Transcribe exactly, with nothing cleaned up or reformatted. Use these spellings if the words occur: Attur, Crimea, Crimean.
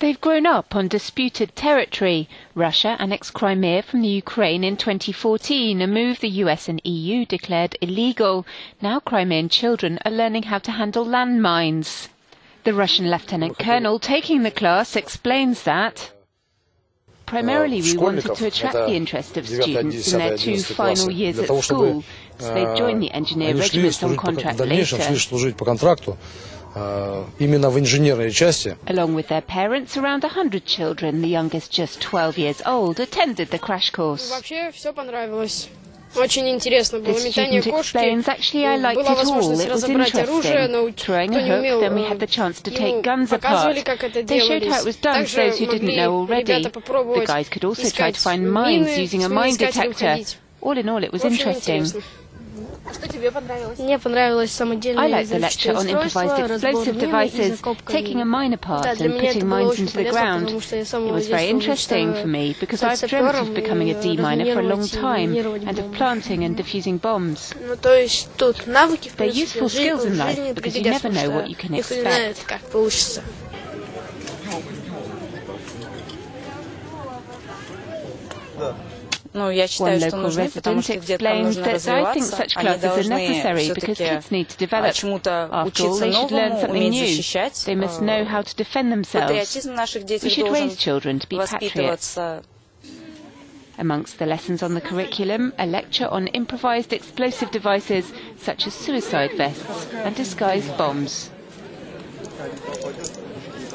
They've grown up on disputed territory. Russia annexed Crimea from the Ukraine in twenty fourteen, a move the U S and E U declared illegal. Now Crimean children are learning how to handle landmines. The Russian lieutenant colonel taking the class explains that primarily we wanted to attract the interest of students in their two final years at school, so they join the engineer regiments on contract later. Along with their parents, around one hundred children, the youngest just twelve years old, attended the crash course. The student explains, actually I liked it all, it was interesting. Throwing a hook, then we had the chance to take guns apart. They showed how it was done for those who didn't know already. The guys could also try to find mines using a mine detector. All in all, it was interesting. I liked the lecture on improvised explosive devices, taking a mine apart and putting mines into the ground. It was very interesting for me because I've dreamt of becoming a D-miner for a long time and of planting and defusing bombs. They're useful skills in life because you never know what you can expect. One local resident explains that I think such classes are necessary because kids need to develop. After all, they should learn something new. They must know how to defend themselves. We should raise children to be patriots. Amongst the lessons on the curriculum, a lecture on improvised explosive devices such as suicide vests and disguised bombs.